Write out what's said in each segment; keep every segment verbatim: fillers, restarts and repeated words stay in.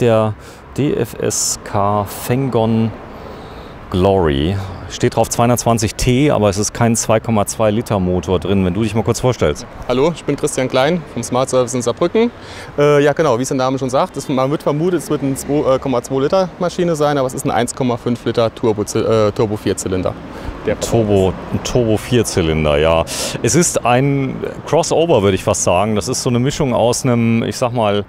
der D F S K Fengon Glory. Steht drauf zweihundertzwanzig T, aber es ist kein zwei Komma zwei Liter Motor drin, wenn du dich mal kurz vorstellst. Hallo, ich bin Christian Klein vom Smart Service in Saarbrücken. Äh, ja genau, wie es der Name schon sagt, ist, man wird vermutet, es wird eine zwei Komma zwei Liter Maschine sein, aber es ist ein eins Komma fünf Liter Turbo, äh, Turbo Vierzylinder. Der Turbo, Turbo Vierzylinder, ja. Es ist ein Crossover, würde ich fast sagen. Das ist so eine Mischung aus einem, ich sag mal,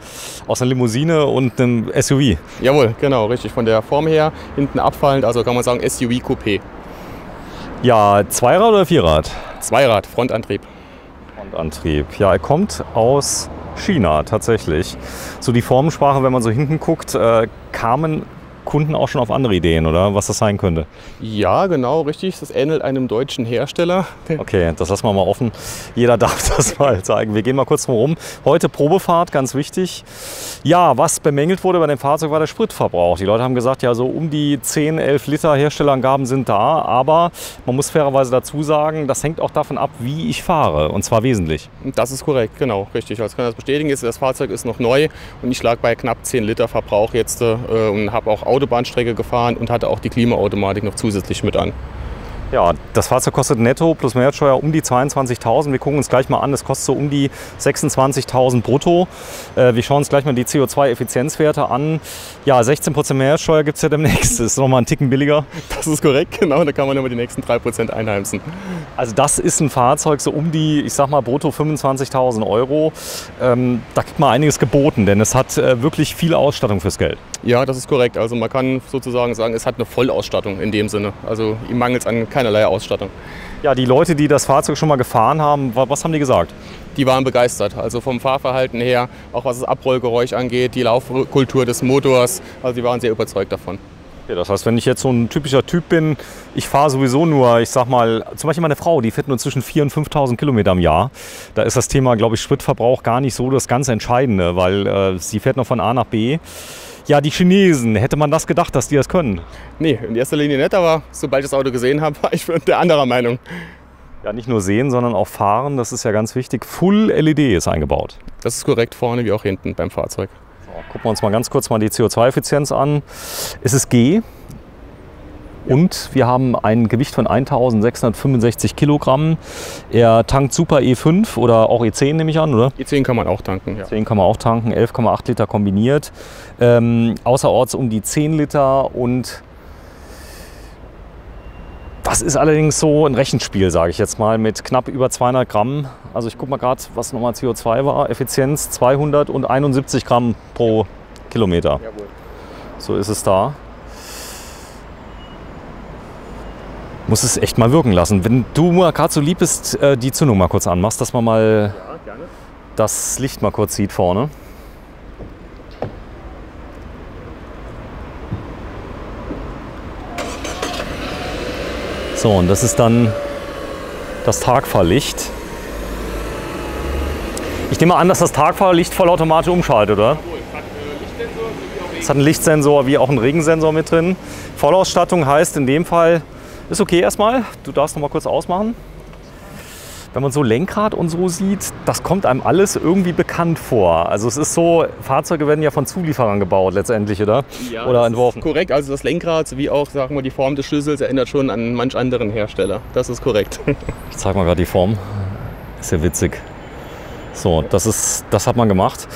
aus einer Limousine und einem S U V. Jawohl, genau, richtig. Von der Form her, hinten abfallend, also kann man sagen S U V-Coupé. Ja, Zweirad oder Vierrad? Zweirad, Frontantrieb. Frontantrieb, ja, er kommt aus China tatsächlich. So die Formensprache, wenn man so hinten guckt, äh, kamen Kunden auch schon auf andere Ideen, oder? Was das sein könnte? Ja, genau, richtig. Das ähnelt einem deutschen Hersteller. Okay, das lassen wir mal offen. Jeder darf das mal zeigen. Wir gehen mal kurz drum rum. Heute Probefahrt, ganz wichtig. Ja, was bemängelt wurde bei dem Fahrzeug, war der Spritverbrauch. Die Leute haben gesagt, ja, so um die zehn, elf Liter Herstellerangaben sind da. Aber man muss fairerweise dazu sagen, das hängt auch davon ab, wie ich fahre. Und zwar wesentlich. Das ist korrekt, genau, richtig. Also kann das bestätigen. Das Fahrzeug ist noch neu und ich lag bei knapp zehn Liter Verbrauch jetzt äh, und habe auch Autobahnstrecke gefahren und hatte auch die Klimaautomatik noch zusätzlich mit an. Ja, das Fahrzeug kostet netto plus Mehrwertsteuer um die zweiundzwanzigtausend. Wir gucken uns gleich mal an, es kostet so um die sechsundzwanzigtausend brutto. Äh, wir schauen uns gleich mal die C O zwei Effizienzwerte an. Ja, sechzehn Prozent Mehrwertsteuer gibt es ja demnächst. Das ist nochmal einen Ticken billiger. Das ist korrekt, genau. Da kann man immer die nächsten drei Prozent einheimsen. Also das ist ein Fahrzeug so um die, ich sag mal, brutto fünfundzwanzigtausend Euro. Ähm, da kriegt man einiges geboten, denn es hat äh, wirklich viel Ausstattung fürs Geld. Ja, das ist korrekt. Also man kann sozusagen sagen, es hat eine Vollausstattung in dem Sinne. Also ihm mangelt es an keinem keinerlei Ausstattung. Ja, die Leute, die das Fahrzeug schon mal gefahren haben, was haben die gesagt? Die waren begeistert, also vom Fahrverhalten her, auch was das Abrollgeräusch angeht, die Laufkultur des Motors, also die waren sehr überzeugt davon. Ja, das heißt, wenn ich jetzt so ein typischer Typ bin, ich fahre sowieso nur, ich sag mal, zum Beispiel meine Frau, die fährt nur zwischen viertausend und fünftausend Kilometer im Jahr. Da ist das Thema, glaube ich, Spritverbrauch gar nicht so das ganz Entscheidende, weil äh, sie fährt noch von A nach B. Ja, die Chinesen, hätte man das gedacht, dass die das können? Nee, in erster Linie nicht, aber sobald ich das Auto gesehen habe, war ich der anderer Meinung. Ja, nicht nur sehen, sondern auch fahren, das ist ja ganz wichtig. Full L E D ist eingebaut. Das ist korrekt, vorne wie auch hinten beim Fahrzeug. So, gucken wir uns mal ganz kurz mal die C O zwei Effizienz an. Es ist G. Und wir haben ein Gewicht von eintausendsechshundertfünfundsechzig Kilogramm. Er tankt Super E fünf oder auch E zehn, nehme ich an, oder? E zehn kann man auch tanken, ja. E zehn kann man auch tanken, elf Komma acht Liter kombiniert. Ähm, außerorts um die zehn Liter und das ist allerdings so ein Rechenspiel, sage ich jetzt mal, mit knapp über zweihundert Gramm. Also ich gucke mal gerade, was nochmal C O zwei war. Effizienz zweihunderteinundsiebzig Gramm pro Kilometer. Jawohl. So ist es da. Muss es echt mal wirken lassen. Wenn du mal gerade so lieb bist, die Zündung mal kurz anmachst, dass man mal ja, gerne. Das Licht mal kurz sieht vorne. So, und das ist dann das Tagfahrlicht. Ich nehme an, dass das Tagfahrlicht vollautomatisch umschaltet, oder? Es hat einen Lichtsensor wie auch einen Regensensor mit drin. Vollausstattung heißt in dem Fall, ist okay erstmal, du darfst noch mal kurz ausmachen. Wenn man so Lenkrad und so sieht, das kommt einem alles irgendwie bekannt vor. Also es ist so, Fahrzeuge werden ja von Zulieferern gebaut letztendlich, oder? Ja, oder entworfen. Ist korrekt, also das Lenkrad, wie auch sagen wir, die Form des Schlüssels erinnert schon an manch anderen Hersteller. Das ist korrekt. Ich zeig mal gerade die Form. Ist ja witzig. So, das, ist, das hat man gemacht.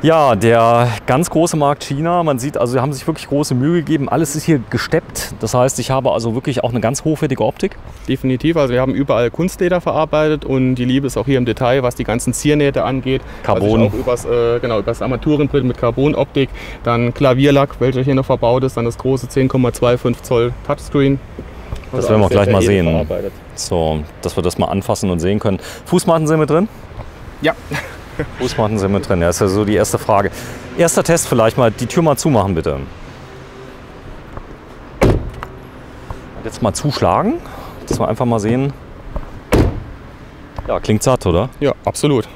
Ja, der ganz große Markt China, man sieht, also sie haben sich wirklich große Mühe gegeben, alles ist hier gesteppt, das heißt, ich habe also wirklich auch eine ganz hochwertige Optik. Definitiv, also wir haben überall Kunstleder verarbeitet und die Liebe ist auch hier im Detail, was die ganzen Ziernähte angeht. Carbon. Also auch übers, äh, genau, übers Armaturenbrett mit Carbonoptik, dann Klavierlack, welcher hier noch verbaut ist, dann das große zehn Komma fünfundzwanzig Zoll Touchscreen. Das also werden wir auch gleich mal sehen, so, dass wir das mal anfassen und sehen können. Fußmatten sind mit drin? Ja. Fußmatten sind mit drin, das ist ja so die erste Frage. Erster Test vielleicht mal, die Tür mal zumachen bitte. Jetzt mal zuschlagen, dass wir einfach mal sehen. Ja, klingt satt, oder? Ja, absolut.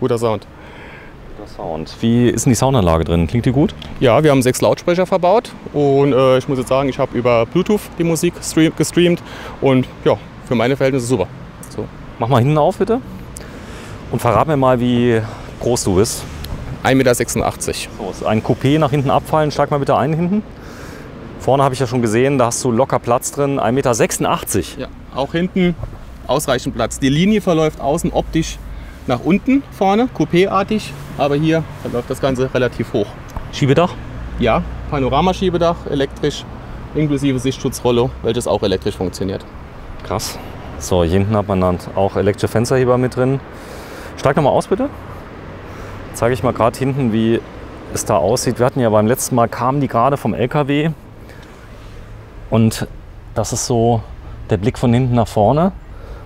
Guter Sound. Sound. Wie ist denn die Soundanlage drin? Klingt die gut? Ja, wir haben sechs Lautsprecher verbaut und äh, ich muss jetzt sagen, ich habe über Bluetooth die Musik gestreamt und ja, für meine Verhältnisse super. So. Mach mal hinten auf bitte. Und verrat mir mal, wie groß du bist. ein Meter sechsundachtzig. So, ein Coupé nach hinten abfallen, schlag mal bitte ein hinten. Vorne habe ich ja schon gesehen, da hast du locker Platz drin, ein Meter sechsundachtzig. Ja, auch hinten ausreichend Platz. Die Linie verläuft außen optisch nach unten vorne, Coupé-artig, aber hier verläuft das Ganze relativ hoch. Schiebedach? Ja, Panoramaschiebedach, elektrisch, inklusive Sichtschutzrollo, welches auch elektrisch funktioniert. Krass. So, hier hinten hat man dann auch elektrische Fensterheber mit drin. Steig nochmal aus, bitte. Zeige ich mal gerade hinten, wie es da aussieht. Wir hatten ja beim letzten Mal, kamen die gerade vom L K W. Und das ist so der Blick von hinten nach vorne.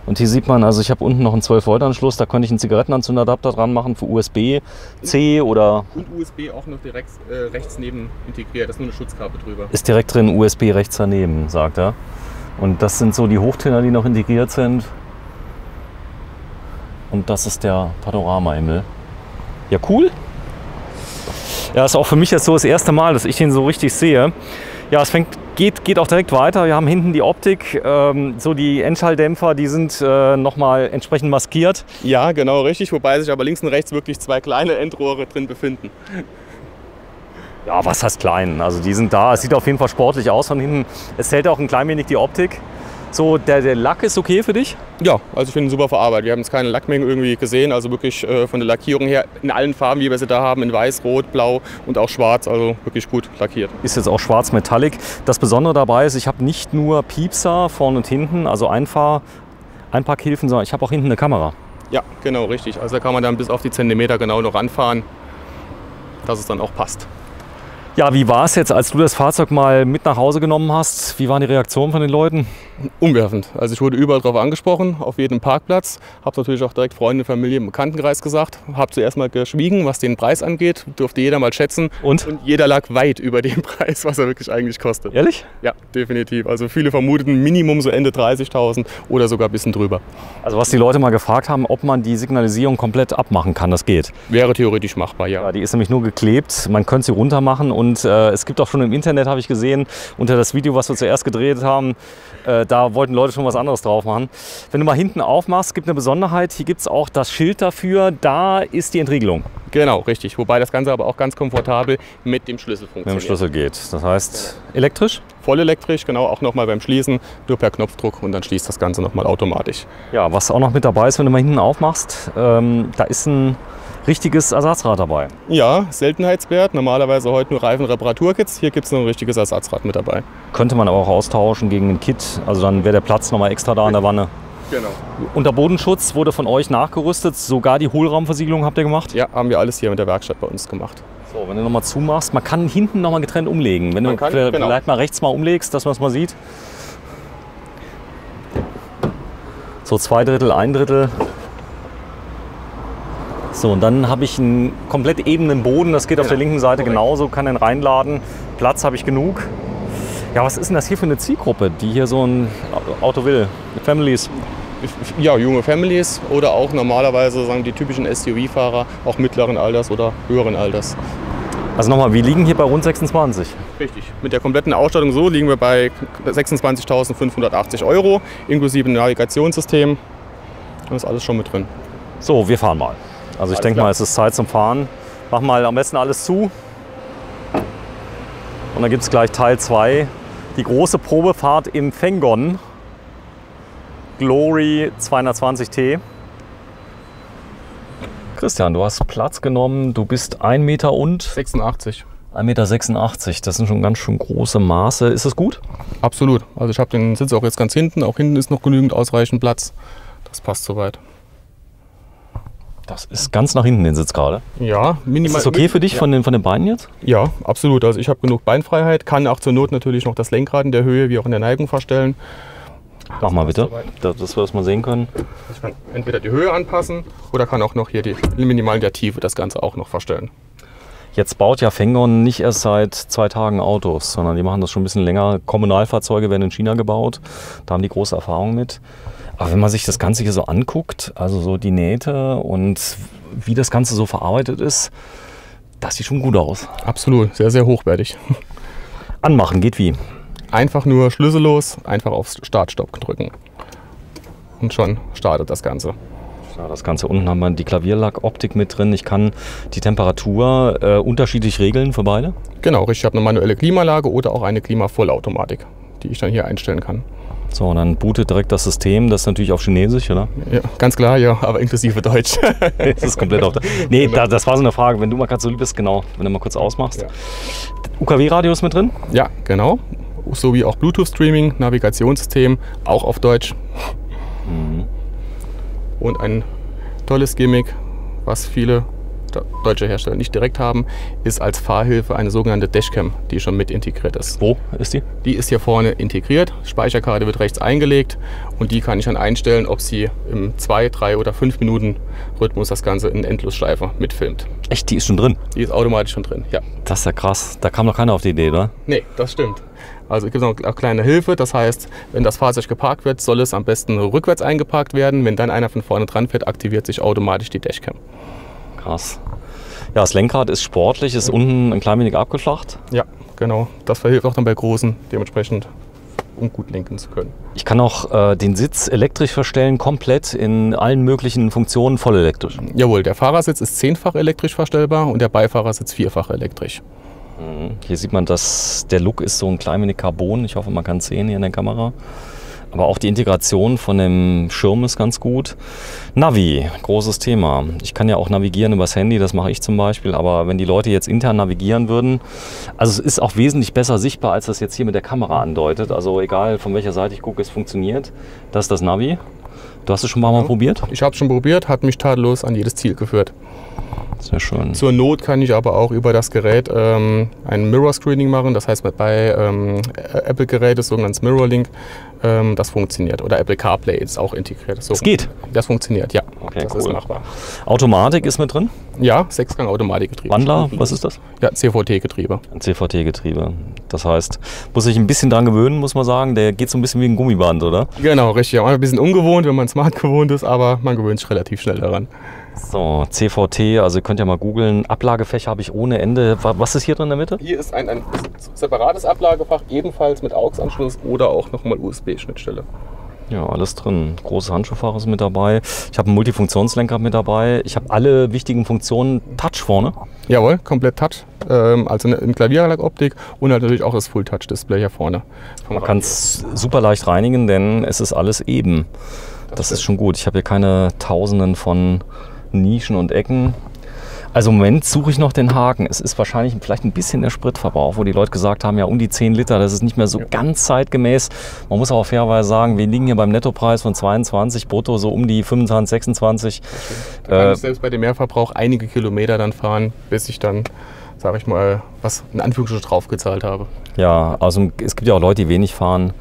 Und hier sieht man, also ich habe unten noch einen zwölf Volt Anschluss, da könnte ich einen Zigarettenanzünder-Adapter dran machen für U S B-C oder... Und U S B auch noch direkt äh, rechts neben integriert, da ist nur eine Schutzkarte drüber. Ist direkt drin, U S B rechts daneben, sagt er. Und das sind so die Hochtöner, die noch integriert sind. Und das ist der Panorama-Himmel. Ja, cool. Ja, ist auch für mich jetzt so das erste Mal, dass ich den so richtig sehe. Ja, es fängt... Geht, geht auch direkt weiter. Wir haben hinten die Optik, ähm, so die Endschalldämpfer, die sind äh, nochmal entsprechend maskiert. Ja, genau richtig, wobei sich aber links und rechts wirklich zwei kleine Endrohre drin befinden. Ja, was heißt klein? Also die sind da, es sieht auf jeden Fall sportlich aus von hinten. Es hält auch ein klein wenig die Optik. So, der, der Lack ist okay für dich? Ja, also ich finde ihn super verarbeitet. Wir haben jetzt keine Lackmenge irgendwie gesehen, also wirklich äh, von der Lackierung her in allen Farben, wie wir sie da haben, in weiß, rot, blau und auch schwarz, also wirklich gut lackiert. Ist jetzt auch schwarz metallic. Das Besondere dabei ist, ich habe nicht nur Piepser vorne und hinten, also Einfahr, Einparkhilfen, sondern ich habe auch hinten eine Kamera. Ja, genau, richtig. Also da kann man dann bis auf die Zentimeter genau noch ranfahren, dass es dann auch passt. Ja, wie war es jetzt, als du das Fahrzeug mal mit nach Hause genommen hast? Wie waren die Reaktionen von den Leuten? Umwerfend. Also ich wurde überall drauf angesprochen, auf jedem Parkplatz. Habe natürlich auch direkt Freunde, Familie im Bekanntenkreis gesagt. Habe zuerst mal geschwiegen, was den Preis angeht. Durfte jeder mal schätzen. Und? Und jeder lag weit über dem Preis, was er wirklich eigentlich kostet. Ehrlich? Ja, definitiv. Also viele vermuteten Minimum so Ende dreißigtausend oder sogar ein bisschen drüber. Also was die Leute mal gefragt haben, ob man die Signalisierung komplett abmachen kann, das geht? Wäre theoretisch machbar, ja. Ja, die ist nämlich nur geklebt. Man könnte sie runter machen. Und Und äh, es gibt auch schon im Internet, habe ich gesehen, unter das Video, was wir zuerst gedreht haben, äh, da wollten Leute schon was anderes drauf machen. Wenn du mal hinten aufmachst, gibt es eine Besonderheit. Hier gibt es auch das Schild dafür. Da ist die Entriegelung. Genau, richtig. Wobei das Ganze aber auch ganz komfortabel mit dem Schlüssel funktioniert. Mit dem Schlüssel geht. Das heißt, elektrisch? Voll elektrisch, genau. Auch nochmal beim Schließen. Nur per Knopfdruck und dann schließt das Ganze nochmal automatisch. Ja, was auch noch mit dabei ist, wenn du mal hinten aufmachst, ähm, da ist ein... richtiges Ersatzrad dabei. Ja, Seltenheitswert. Normalerweise heute nur Reifenreparaturkits. Hier gibt es noch ein richtiges Ersatzrad mit dabei. Könnte man aber auch austauschen gegen ein Kit. Also dann wäre der Platz nochmal extra da an der Wanne. Genau. Unterbodenschutz wurde von euch nachgerüstet. Sogar die Hohlraumversiegelung habt ihr gemacht? Ja, haben wir alles hier mit der Werkstatt bei uns gemacht. So, wenn du nochmal zumachst, man kann hinten nochmal getrennt umlegen. Wenn man du kann, vielleicht genau. mal rechts mal umlegst, dass man es mal sieht. So zwei Drittel, ein Drittel. So, und dann habe ich einen komplett ebenen Boden, das geht genau. auf der linken Seite genauso, kann den reinladen, Platz habe ich genug. Ja, was ist denn das hier für eine Zielgruppe, die hier so ein Auto will? Families? Ja, junge Families oder auch normalerweise sagen die typischen S U V-Fahrer, auch mittleren Alters oder höheren Alters. Also nochmal, wir liegen hier bei rund sechsundzwanzig. Richtig, mit der kompletten Ausstattung so liegen wir bei sechsundzwanzigtausendfünfhundertachtzig Euro, inklusive Navigationssystem, da ist alles schon mit drin. So, wir fahren mal. Also ich denke mal, es ist Zeit zum Fahren. Mach mal am besten alles zu. Und dann gibt es gleich Teil zwei. Die große Probefahrt im Fengon Glory zweihundertzwanzig T. Christian, du hast Platz genommen. Du bist ein Meter und? sechsundachtzig. ein Meter sechsundachtzig. Das sind schon ganz schön große Maße. Ist das gut? Absolut. Also ich habe den Sitz auch jetzt ganz hinten. Auch hinten ist noch genügend ausreichend Platz. Das passt soweit. Das ist ganz nach hinten den Sitz gerade. Ja, minimal. Ist das okay für dich ja. von, den, von den Beinen jetzt? Ja, absolut. Also ich habe genug Beinfreiheit, kann auch zur Not natürlich noch das Lenkrad in der Höhe wie auch in der Neigung verstellen. Mach das mal bitte, so dass wir das mal sehen können. Ich kann entweder die Höhe anpassen oder kann auch noch hier die minimal in der Tiefe das Ganze auch noch verstellen. Jetzt baut ja Fengon nicht erst seit zwei Tagen Autos, sondern die machen das schon ein bisschen länger. Kommunalfahrzeuge werden in China gebaut, da haben die große Erfahrung mit. Aber wenn man sich das Ganze hier so anguckt, also so die Nähte und wie das Ganze so verarbeitet ist, das sieht schon gut aus. Absolut, sehr, sehr hochwertig. Anmachen geht wie? Einfach nur schlüssellos, einfach auf Start-Stopp drücken und schon startet das Ganze. Ja, das Ganze unten haben wir die Klavierlackoptik mit drin. Ich kann die Temperatur äh, unterschiedlich regeln für beide? Genau, richtig. Ich habe eine manuelle Klimaanlage oder auch eine Klimavollautomatik, die ich dann hier einstellen kann. So, und dann bootet direkt das System, das ist natürlich auf Chinesisch, oder? Ja, ganz klar, ja, aber inklusive Deutsch. Das ist komplett auf Deutsch. Nee, da, das war so eine Frage, wenn du mal gerade so lieb bist, genau, wenn du mal kurz ausmachst. Ja. U K W-Radio ist mit drin? Ja, genau. Sowie auch Bluetooth-Streaming, Navigationssystem, auch auf Deutsch. Mhm. Und ein tolles Gimmick, was viele deutsche Hersteller nicht direkt haben, ist als Fahrhilfe eine sogenannte Dashcam, die schon mit integriert ist. Wo ist die? Die ist hier vorne integriert, Speicherkarte wird rechts eingelegt und die kann ich dann einstellen, ob sie im zwei-, drei- oder fünf Minuten Rhythmus das Ganze in Endlosschleife mitfilmt. Echt, die ist schon drin? Die ist automatisch schon drin, ja. Das ist ja krass, da kam noch keiner auf die Idee, oder? Nee, das stimmt. Also es gibt noch eine kleine Hilfe, das heißt, wenn das Fahrzeug geparkt wird, soll es am besten rückwärts eingeparkt werden. Wenn dann einer von vorne dran fährt, aktiviert sich automatisch die Dashcam. Krass. Ja, das Lenkrad ist sportlich, ist unten ein klein wenig abgeflacht. Ja, genau. Das verhilft auch dann bei Großen dementsprechend, um gut lenken zu können. Ich kann auch äh, den Sitz elektrisch verstellen, komplett in allen möglichen Funktionen voll elektrisch. Jawohl, der Fahrersitz ist zehnfach elektrisch verstellbar und der Beifahrersitz vierfach elektrisch. Hier sieht man, dass der Look ist so ein klein wenig Carbon. Ich hoffe, man kann es sehen hier in der Kamera. Aber auch die Integration von dem Schirm ist ganz gut. Navi, großes Thema. Ich kann ja auch navigieren übers Handy, das mache ich zum Beispiel. Aber wenn die Leute jetzt intern navigieren würden, also es ist auch wesentlich besser sichtbar, als das jetzt hier mit der Kamera andeutet. Also egal, von welcher Seite ich gucke, es funktioniert. Das ist das Navi. Du hast es schon mal, ja, mal probiert? Ich habe es schon probiert, hat mich tadellos an jedes Ziel geführt. Sehr schön. Zur Not kann ich aber auch über das Gerät ähm, ein Mirror-Screening machen. Das heißt, bei ähm, Apple-Geräten, sogenanntes Mirror-Link, ähm, das funktioniert. Oder Apple CarPlay ist auch integriert. So. Das geht? Das funktioniert, ja. Okay, das cool. Ist machbar. Automatik ist mit drin? Ja, sechs Gang Automatikgetriebe. Wandler, was ist das? Ja, C V T-Getriebe. Ein C V T-Getriebe. Das heißt, muss ich ein bisschen dran gewöhnen, muss man sagen. Der geht so ein bisschen wie ein Gummiband, oder? Genau, richtig. Ein bisschen ungewohnt, wenn man smart gewohnt ist, aber man gewöhnt sich relativ schnell daran. So, C V T, also ihr könnt ja mal googeln. Ablagefächer habe ich ohne Ende. Was ist hier drin in der Mitte? Hier ist ein, ein separates Ablagefach, ebenfalls mit A U X-Anschluss oder auch nochmal U S B-Schnittstelle. Ja, alles drin. Großes Handschuhfach ist mit dabei. Ich habe einen Multifunktionslenkrad mit dabei. Ich habe alle wichtigen Funktionen. Touch vorne? Jawohl, komplett Touch. Ähm, also in Klavierlackoptik und halt natürlich auch das Full-Touch-Display hier vorne. Man kann es super leicht reinigen, denn es ist alles eben. Das, das ist schon gut. Ich habe hier keine Tausenden von Nischen und Ecken. Also im Moment suche ich noch den Haken. Es ist wahrscheinlich vielleicht ein bisschen der Spritverbrauch, wo die Leute gesagt haben, ja um die zehn Liter, das ist nicht mehr so ganz zeitgemäß. Man muss aber fairerweise sagen, wir liegen hier beim Nettopreis von zweiundzwanzig brutto, so um die fünfundzwanzig, sechsundzwanzig. Da kann äh, ich selbst bei dem Mehrverbrauch einige Kilometer dann fahren, bis ich dann, sage ich mal, was in Anführungsstrichen draufgezahlt habe. Ja, also es gibt ja auch Leute, die wenig fahren.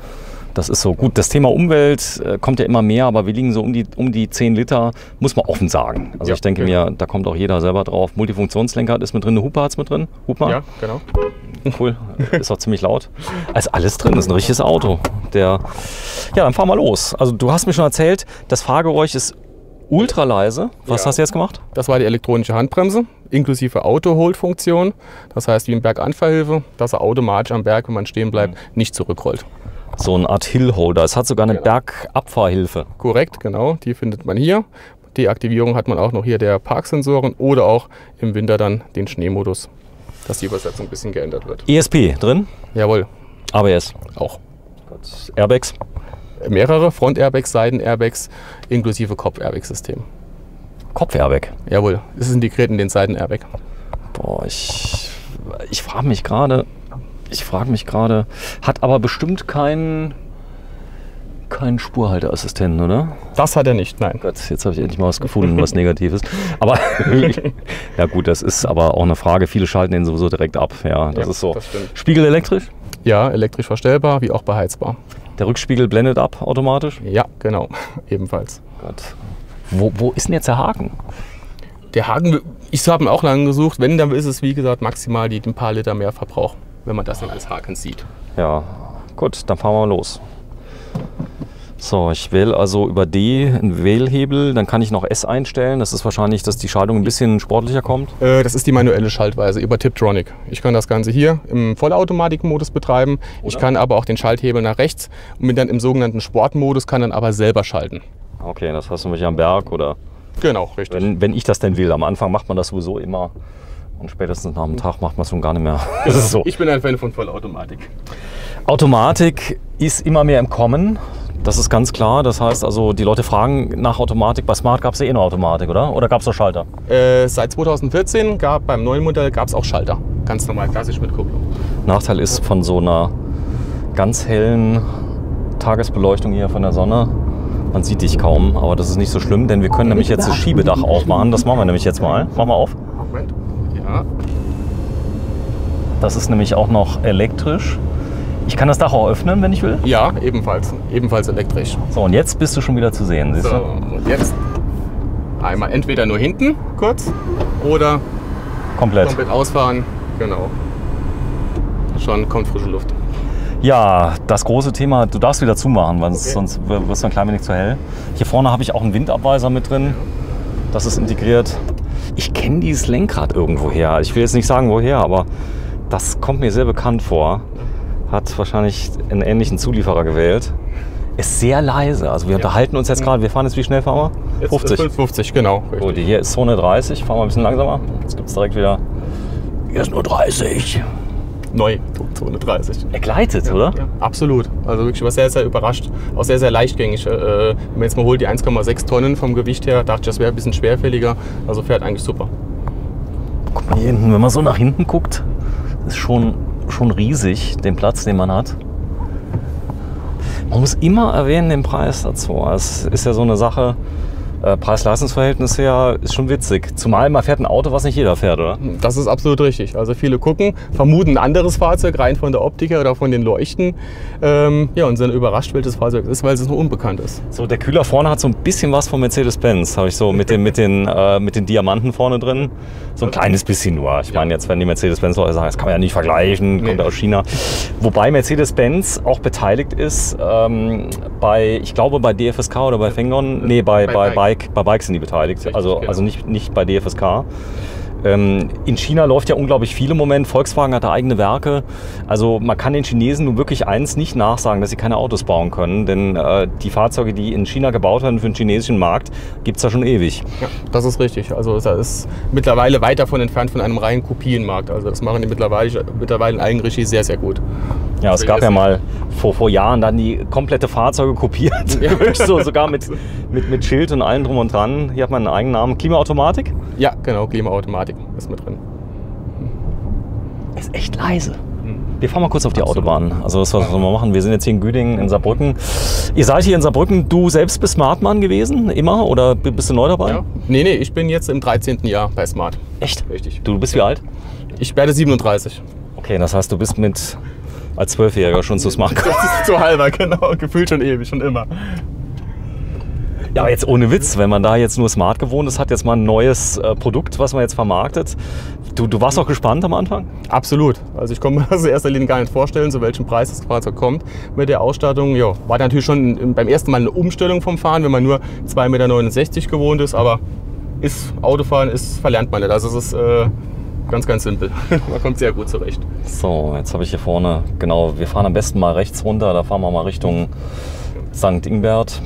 Das ist so gut. Das Thema Umwelt äh, kommt ja immer mehr, aber wir liegen so um die, um die zehn Liter, muss man offen sagen. Also ja, ich denke ja. mir, da kommt auch jeder selber drauf. Multifunktionslenkrad ist mit drin, eine Hupe hat es mit drin. Hupe? Ja, genau. Cool, ist auch ziemlich laut. Also alles drin, das ist ein richtiges Auto. Der ja, dann fahr mal los. Also du hast mir schon erzählt, das Fahrgeräusch ist ultra leise. Was ja. hast du jetzt gemacht? Das war die elektronische Handbremse, inklusive Auto-Hold-Funktion. Das heißt, wie in Berganfahrhilfe, dass er automatisch am Berg, wenn man stehen bleibt, nicht zurückrollt. So eine Art Hillholder. Es hat sogar eine genau. Bergabfahrhilfe. Korrekt, genau. Die findet man hier. Die Aktivierung hat man auch noch hier der Parksensoren oder auch im Winter dann den Schneemodus, dass die Übersetzung ein bisschen geändert wird. E S P drin? Jawohl. A B S? Auch. Gott. Airbags? Mehrere. Front-Airbags, Seiten-Airbags inklusive Kopf-Airbag-System. Kopf-Airbag? Jawohl. Es ist integriert in den Seiten-Airbag. Boah, ich, ich frage mich gerade... Ich frage mich gerade, hat aber bestimmt keinen keinen Spurhalteassistenten, oder? Das hat er nicht, nein. Gott, jetzt habe ich endlich mal was gefunden, was Negatives. Aber ja gut, das ist aber auch eine Frage. Viele schalten den sowieso direkt ab. Ja, das ja, ist so. Das Spiegel elektrisch? Ja, elektrisch verstellbar, wie auch beheizbar. Der Rückspiegel blendet ab automatisch? Ja, genau, ebenfalls. Gott. Wo, wo ist denn jetzt der Haken? Der Haken, ich habe ihn auch lange gesucht. Wenn, dann ist es wie gesagt maximal die, den paar Liter mehr Verbrauch, wenn man das dann als Haken sieht. Ja, gut, dann fahren wir los. So, ich wähle also über D einen Wählhebel, dann kann ich noch S einstellen. Das ist wahrscheinlich, dass die Schaltung ein bisschen sportlicher kommt. Äh, das ist die manuelle Schaltweise über Tiptronic. Ich kann das Ganze hier im Vollautomatikmodus betreiben. Oder? Ich kann aber auch den Schalthebel nach rechts und bin dann im sogenannten Sportmodus, kann dann aber selber schalten. Okay, das heißt, wenn ich am Berg oder... Genau, richtig. Wenn, wenn ich das denn will. Am Anfang macht man das sowieso immer. Und spätestens nach dem Tag macht man es schon gar nicht mehr. Das ist so. Ich bin ein Fan von Vollautomatik. Automatik ist immer mehr im Kommen. Das ist ganz klar. Das heißt also, die Leute fragen nach Automatik. Bei Smart gab es ja eh nur Automatik, oder? Oder gab es auch Schalter? Äh, seit zweitausendvierzehn gab beim neuen Modell gab es auch Schalter. Ganz normal, klassisch mit Kupplung. Nachteil ist von so einer ganz hellen Tagesbeleuchtung hier von der Sonne. Man sieht dich kaum, aber das ist nicht so schlimm, denn wir können nämlich jetzt das Schiebedach aufmachen. Das machen wir nämlich jetzt mal. Machen wir auf. Ja. Das ist nämlich auch noch elektrisch. Ich kann das Dach auch öffnen, wenn ich will? Ja, ebenfalls. Ebenfalls elektrisch. So, und jetzt bist du schon wieder zu sehen, siehst du? So, und jetzt einmal entweder nur hinten kurz oder komplett, komplett ausfahren. Genau. Schon kommt frische Luft. Ja, das große Thema, du darfst wieder zumachen, weil okay, sonst wird es ein klein wenig zu hell. Hier vorne habe ich auch einen Windabweiser mit drin. Das ist integriert. Ich kenne dieses Lenkrad irgendwo her. Ich will jetzt nicht sagen, woher, aber das kommt mir sehr bekannt vor. Hat wahrscheinlich einen ähnlichen Zulieferer gewählt. Ist sehr leise. Also wir ja. unterhalten uns jetzt gerade. Wir fahren jetzt, wie schnell fahren wir? Jetzt fünfzig, genau. So, die hier ist Zone dreißig. Fahren wir ein bisschen langsamer. Jetzt gibt es direkt wieder. Hier ist nur dreißig. Neu, Zone dreißig. Ergleitet, ja, oder? Ja, absolut. Also wirklich, ich war sehr, sehr überrascht. Auch sehr, sehr leichtgängig. Äh, wenn man jetzt mal holt, die eins Komma sechs Tonnen vom Gewicht her, dachte ich, das wäre ein bisschen schwerfälliger. Also fährt eigentlich super. Guck mal hier hinten, wenn man so nach hinten guckt, ist schon, schon riesig, den Platz, den man hat. Man muss immer erwähnen den Preis dazu. Es ist ja so eine Sache, Preis-Leistungs-Verhältnis her ist schon witzig. Zumal man fährt ein Auto, was nicht jeder fährt, oder? Das ist absolut richtig. Also viele gucken, vermuten ein anderes Fahrzeug, rein von der Optik oder von den Leuchten. Ähm, ja, und sind überrascht, welches Fahrzeug ist, weil es noch unbekannt ist. So, der Kühler vorne hat so ein bisschen was von Mercedes-Benz, habe ich so mit, dem, mit, den, äh, mit den Diamanten vorne drin. So ein kleines bisschen nur. Ich meine, jetzt werden die Mercedes-Benz-Leute sagen, das kann man ja nicht vergleichen, kommt nee. aus China. Wobei Mercedes-Benz auch beteiligt ist ähm, bei, ich glaube bei D F S K oder bei Fengon, nee, bei, bei, bei BAIC. Bei BAIC sind die beteiligt, Richtig, also, genau. also nicht, nicht bei D F S K. Ähm, in China läuft ja unglaublich viel im Moment. Volkswagen hat da eigene Werke. Also man kann den Chinesen nun wirklich eins nicht nachsagen, dass sie keine Autos bauen können. Denn äh, die Fahrzeuge, die in China gebaut werden für den chinesischen Markt, gibt es da schon ewig. Ja, das ist richtig. Also da ist mittlerweile weit davon entfernt von einem reinen Kopienmarkt. Also das machen die mittlerweile, mittlerweile in Eigenregie sehr, sehr gut. Ja, es gab ja mal vor, vor Jahren dann die komplette Fahrzeuge kopiert, ja. so, sogar mit, mit, mit Schild und allem drum und dran. Hier hat man einen eigenen Namen. Klimaautomatik? Ja, genau, Klimaautomatik ist mit drin. Ist echt leise. Wir fahren mal kurz auf die Absolut. Autobahn. Also das, was wir machen, wir sind jetzt hier in Güdingen, in Saarbrücken. Ihr seid hier in Saarbrücken. Du selbst bist Smartmann gewesen, immer? Oder bist du neu dabei? Ja. Nee, nee, ich bin jetzt im dreizehnten Jahr bei Smart. Echt? Richtig. Du bist wie alt? Ich werde siebenunddreißig. Okay, das heißt, du bist mit... als Zwölfjähriger schon zu Smart. Das ist zu halber, genau. Gefühlt schon ewig, schon immer. Ja, aber jetzt ohne Witz, wenn man da jetzt nur Smart gewohnt ist, hat jetzt mal ein neues äh, Produkt, was man jetzt vermarktet. Du, du warst auch gespannt am Anfang? Absolut. Also ich konnte mir das in erster Linie gar nicht vorstellen, zu welchem Preis das Fahrzeug kommt mit der Ausstattung. Jo, war natürlich schon beim ersten Mal eine Umstellung vom Fahren, wenn man nur zwei Meter neunundsechzig gewohnt ist. Aber ist, Autofahren ist, verlernt man nicht. Also es ist... Äh, Ganz, ganz simpel. Man kommt sehr gut zurecht. So, jetzt habe ich hier vorne, genau, wir fahren am besten mal rechts runter, da fahren wir mal Richtung Sankt Ingbert.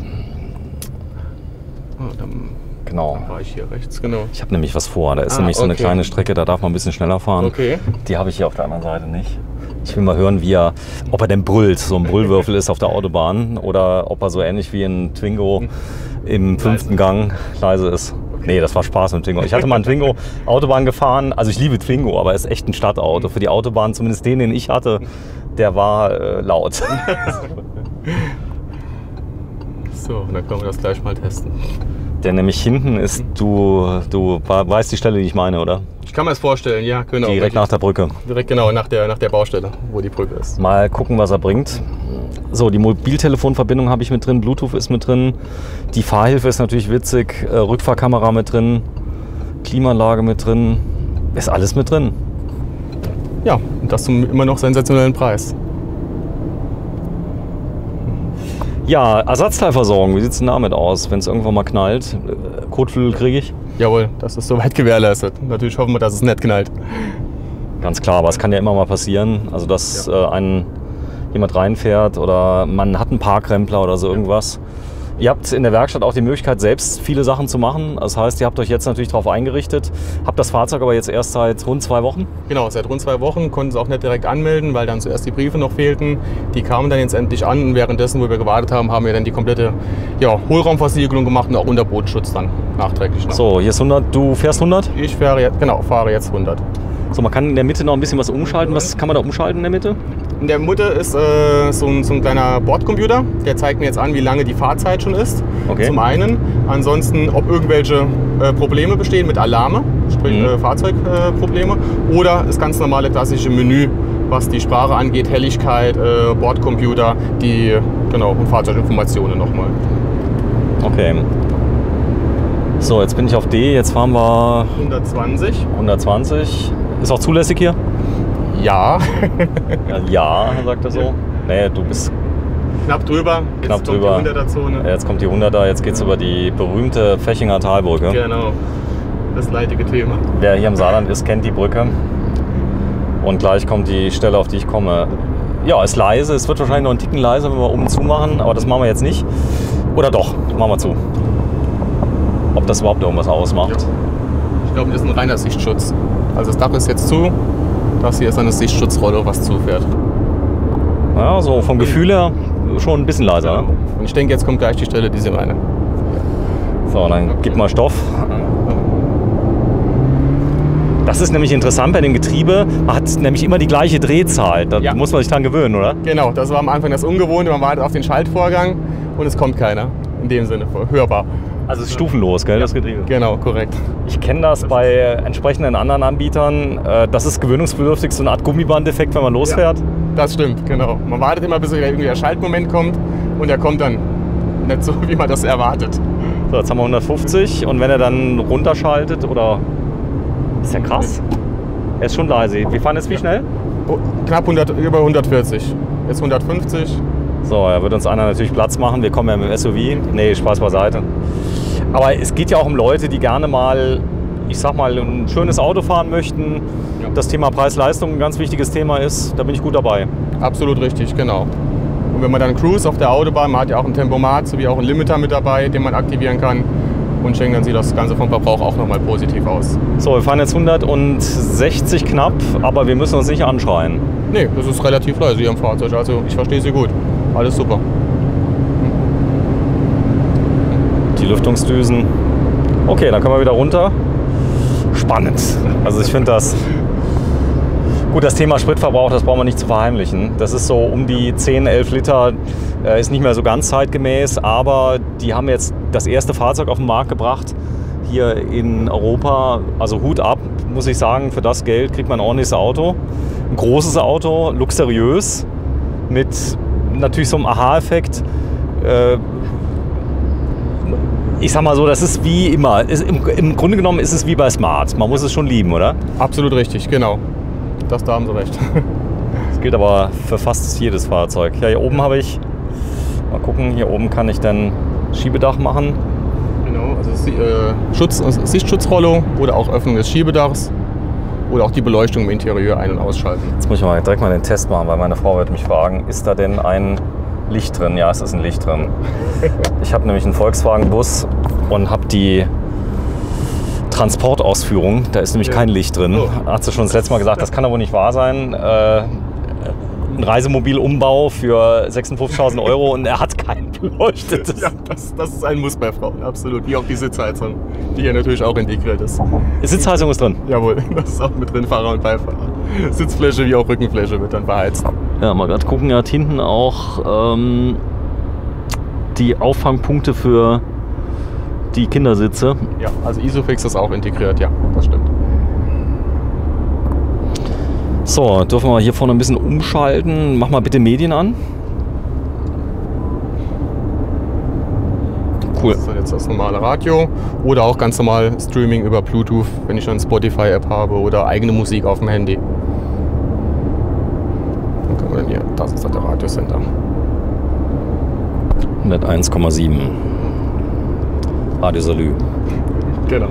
Oh, dann, genau. Dann war ich hier rechts, genau. Ich habe nämlich was vor, da ist ah, nämlich so okay. eine kleine Strecke, da darf man ein bisschen schneller fahren. Okay. Die habe ich hier auf der anderen Seite nicht. Ich will mal hören, wie er, ob er denn brüllt, so ein Brüllwürfel ist auf der Autobahn oder ob er so ähnlich wie ein Twingo im fünften Gang leise ist. Nee, das war Spaß mit dem Twingo. Ich hatte mal einen Twingo Autobahn gefahren. Also ich liebe Twingo, aber es ist echt ein Stadtauto. Für die Autobahn, zumindest den, den ich hatte, der war äh, laut. So, dann können wir das gleich mal testen. Der nämlich hinten ist, du, du weißt die Stelle, die ich meine, oder? Ich kann mir das vorstellen, ja, genau. Direkt nach der Brücke. Direkt genau, nach der, nach der Baustelle, wo die Brücke ist. Mal gucken, was er bringt. So, die Mobiltelefonverbindung habe ich mit drin, Bluetooth ist mit drin. Die Fahrhilfe ist natürlich witzig, Rückfahrkamera mit drin, Klimaanlage mit drin, ist alles mit drin. Ja, und das zum immer noch sensationellen Preis. Ja, Ersatzteilversorgung, wie sieht es denn damit aus, wenn es irgendwann mal knallt? Kotflügel kriege ich? Jawohl, das ist soweit gewährleistet. Natürlich hoffen wir, dass es nicht knallt. Ganz klar, aber es kann ja immer mal passieren, also dass ja. äh, ein, jemand reinfährt oder man hat einen Parkrempler oder so irgendwas. Ihr habt in der Werkstatt auch die Möglichkeit, selbst viele Sachen zu machen. Das heißt, ihr habt euch jetzt natürlich darauf eingerichtet, habt das Fahrzeug aber jetzt erst seit rund zwei Wochen? Genau, seit rund zwei Wochen, konnten es auch nicht direkt anmelden, weil dann zuerst die Briefe noch fehlten. Die kamen dann jetzt endlich an und währenddessen, wo wir gewartet haben, haben wir dann die komplette ja, Hohlraumversiegelung gemacht und auch Unterbodenschutz dann nachträglich noch. So, hier ist hundert, du fährst hundert? Ich fahre jetzt, genau, fahre jetzt hundert. So, man kann in der Mitte noch ein bisschen was umschalten. Was kann man da umschalten in der Mitte? In der Mitte ist äh, so, ein, so ein kleiner Bordcomputer. Der zeigt mir jetzt an, wie lange die Fahrzeit schon ist. Okay. Zum einen. Ansonsten, ob irgendwelche äh, Probleme bestehen mit Alarme, sprich mhm. äh, Fahrzeugprobleme. Äh, oder das ganz normale klassische Menü, was die Sprache angeht, Helligkeit, äh, Bordcomputer, die genau, Fahrzeuginformationen nochmal. Okay. So, jetzt bin ich auf D. Jetzt fahren wir hundertzwanzig. hundertzwanzig. Ist auch zulässig hier? Ja. Ja, sagt er so. Ja. Nee, du bist knapp drüber. Jetzt knapp kommt drüber. Die hunderter-Zone. Jetzt kommt die hunderter, jetzt geht es ja. über die berühmte Fächinger Talbrücke. Genau, das leidige Thema. Wer hier im Saarland ist, kennt die Brücke. Und gleich kommt die Stelle, auf die ich komme. Ja, ist leise. Es wird wahrscheinlich noch einen Ticken leiser, wenn wir oben zu machen. Aber das machen wir jetzt nicht. Oder doch, machen wir zu. Ob das überhaupt irgendwas ausmacht. Ja. Ich glaube, das ist ein reiner Sichtschutz. Also das Dach ist jetzt zu, das hier ist eine Sichtschutzrolle, was zufährt. Ja, so vom Gefühl her schon ein bisschen leiser. Ja. Ne? Und ich denke, jetzt kommt gleich die Stelle, die sie meinen. So, dann okay. gib mal Stoff. Das ist nämlich interessant bei dem Getriebe, man hat nämlich immer die gleiche Drehzahl. Da ja. muss man sich dran gewöhnen, oder? Genau, das war am Anfang das Ungewohnte, man wartet auf den Schaltvorgang und es kommt keiner. In dem Sinne, hörbar. Also es ist stufenlos, gell, ja, das Getriebe? Genau, korrekt. Ich kenne das bei entsprechenden anderen Anbietern. Das ist gewöhnungsbedürftig, so eine Art Gummibandeffekt, wenn man losfährt. Ja, das stimmt, genau. Man wartet immer, bis irgendwie der Schaltmoment kommt und der kommt dann nicht so, wie man das erwartet. So, jetzt haben wir hundertfünfzig und wenn er dann runterschaltet oder... Ist ja krass. Er ist schon leise. Wir fahren jetzt wie schnell? Knapp hundert, über hundertvierzig. Jetzt hundertfünfzig. So, da wird uns einer natürlich Platz machen. Wir kommen ja mit dem S U V. Nee, Spaß beiseite. Aber es geht ja auch um Leute, die gerne mal, ich sag mal, ein schönes Auto fahren möchten. Ja. Das Thema Preis-Leistung ein ganz wichtiges Thema ist. Da bin ich gut dabei. Absolut richtig, genau. Und wenn man dann cruise auf der Autobahn, man hat ja auch ein Tempomat sowie auch einen Limiter mit dabei, den man aktivieren kann. Und schenkt dann sieht das Ganze vom Verbrauch auch nochmal positiv aus. So, wir fahren jetzt hundertsechzig knapp, aber wir müssen uns nicht anschreien. Nee, das ist relativ leise hier im Fahrzeug. Also ich verstehe Sie gut. Alles super. Die Lüftungsdüsen. Okay, dann können wir wieder runter. Spannend. Also ich finde das... Gut, das Thema Spritverbrauch, das brauchen wir nicht zu verheimlichen. Das ist so um die zehn, elf Liter, äh, ist nicht mehr so ganz zeitgemäß. Aber die haben jetzt das erste Fahrzeug auf den Markt gebracht hier in Europa. Also Hut ab, muss ich sagen, für das Geld kriegt man ein ordentliches Auto. Ein großes Auto, luxuriös, mit natürlich so einem Aha-Effekt. Äh, Ich sag mal so, das ist wie immer. Ist im, Im Grunde genommen ist es wie bei Smart. Man muss es schon lieben, oder? Absolut richtig, genau. Das, da haben Sie recht. Das gilt aber für fast jedes Fahrzeug. Ja, hier oben habe ich, mal gucken, hier oben kann ich dann Schiebedach machen. Genau, also äh, Schutz, Sichtschutzrollo oder auch Öffnung des Schiebedachs oder auch die Beleuchtung im Interieur ein- und ausschalten. Jetzt muss ich mal direkt mal den Test machen, weil meine Frau wird mich fragen, ist da denn ein Licht drin? Ja, es ist ein Licht drin. Ich habe nämlich einen Volkswagen-Bus und habe die Transportausführung. Da ist nämlich ja. kein Licht drin. Oh. Hast du schon das letzte Mal gesagt, das kann aber wohl nicht wahr sein. Äh, ein Reisemobilumbau für sechsundfünfzigtausend Euro und er hat kein beleuchtetes. Ja, das, das ist ein Muss bei Frauen, absolut. Wie auch die Sitzheizung, die ja natürlich auch integriert ist. Sitzheizung ist drin? Jawohl, das ist auch mit drin, Fahrer und Beifahrer. Sitzfläche wie auch Rückenfläche wird dann beheizt. Ja, mal gerade gucken, er hat hinten auch ähm, die Auffangpunkte für die Kindersitze. Ja, also Isofix ist auch integriert, ja, das stimmt. So, dürfen wir hier vorne ein bisschen umschalten. Mach mal bitte Medien an. Cool. Das ist jetzt das normale Radio oder auch ganz normal Streaming über Bluetooth, wenn ich schon eine Spotify-App habe oder eigene Musik auf dem Handy. Hier, das ist der Radiosender. hunderteins Komma sieben. Radio Salü. Genau.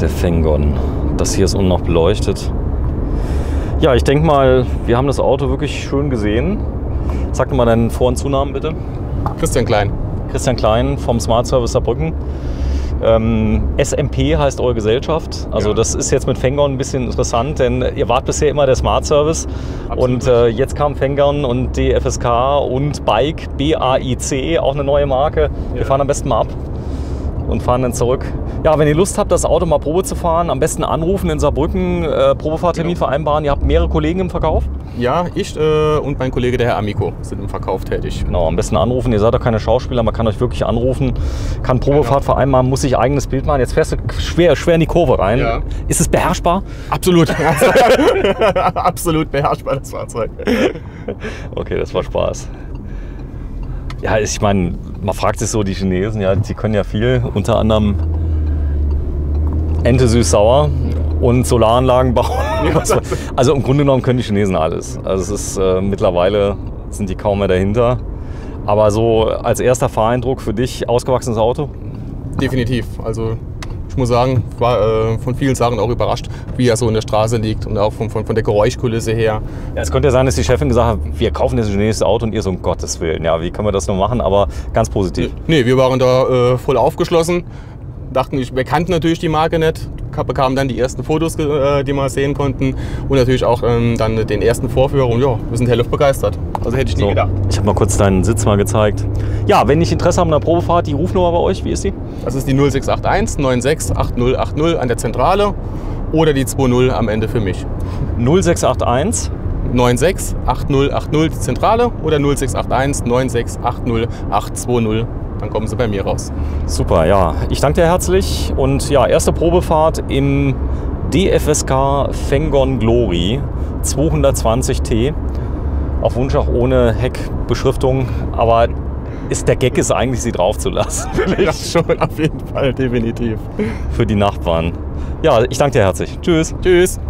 Der Fengon. Das hier ist unten noch beleuchtet. Ja, ich denke mal, wir haben das Auto wirklich schön gesehen. Sag mal deinen Vor- und Zunamen bitte. Christian Klein. Christian Klein vom Smart Service Saarbrücken. Ähm, S M P heißt eure Gesellschaft. Also ja, das ist jetzt mit Fengon ein bisschen interessant, denn ihr wart bisher immer der Smart Service. Absolut. Und äh, jetzt kam Fengon und D F S K und BAIC, B A I C, auch eine neue Marke. Ja. Wir fahren am besten mal ab und fahren dann zurück. Ja, wenn ihr Lust habt, das Auto mal Probe zu fahren, am besten anrufen in Saarbrücken, äh, Probefahrtermin genau. vereinbaren. Ihr habt mehrere Kollegen im Verkauf? Ja, ich äh, und mein Kollege, der Herr Amico, sind im Verkauf tätig. Genau, am besten anrufen. Ihr seid doch keine Schauspieler, man kann euch wirklich anrufen. Kann Probefahrt genau. vereinbaren, muss sich eigenes Bild machen. Jetzt fährst du schwer, schwer in die Kurve rein. Ja. Ist es beherrschbar? Absolut. Absolut beherrschbar, das Fahrzeug. Okay, das war Spaß. Ja, ich meine, man fragt sich so, die Chinesen, ja, die können ja viel, unter anderem Ente süß-sauer und Solaranlagen bauen. Also im Grunde genommen können die Chinesen alles. Also es ist, äh, mittlerweile sind die kaum mehr dahinter. Aber so als erster Fahreindruck für dich, ausgewachsenes Auto? Definitiv. Also ich muss sagen, ich war äh, von vielen Sachen auch überrascht, wie er so in der Straße liegt und auch von, von, von der Geräuschkulisse her. Ja, es könnte ja sein, dass die Chefin gesagt hat, wir kaufen jetzt ein chinesisches Auto und ihr so, um Gottes Willen. Ja, wie können wir das nur machen, aber ganz positiv. Nee, wir waren da äh, voll aufgeschlossen. Dachten, wir kannten natürlich die Marke nicht, bekamen dann die ersten Fotos, die wir sehen konnten und natürlich auch ähm, dann den ersten Vorführer und ja, wir sind hell begeistert. Also hätte ich nie so gedacht. Ich habe mal kurz deinen Sitz mal gezeigt. Ja, wenn ich Interesse habe an einer Probefahrt, die Rufnummer bei euch, wie ist die? Das ist die null sechs acht eins neun sechs acht null acht null an der Zentrale oder die zwei null am Ende für mich. null sechs acht eins neun sechs acht null acht null die Zentrale oder null sechs acht eins neun sechs acht null acht zwei null. Dann kommen Sie bei mir raus. Super, ja. Ich danke dir herzlich. Und ja, erste Probefahrt im D F S K Fengon Glory zweihundertzwanzig T. Auf Wunsch auch ohne Heckbeschriftung. Aber ist der Gag ist eigentlich, sie drauf zu lassen. Ja, schon auf jeden Fall, definitiv. Für die Nachbarn. Ja, ich danke dir herzlich. Tschüss. Tschüss.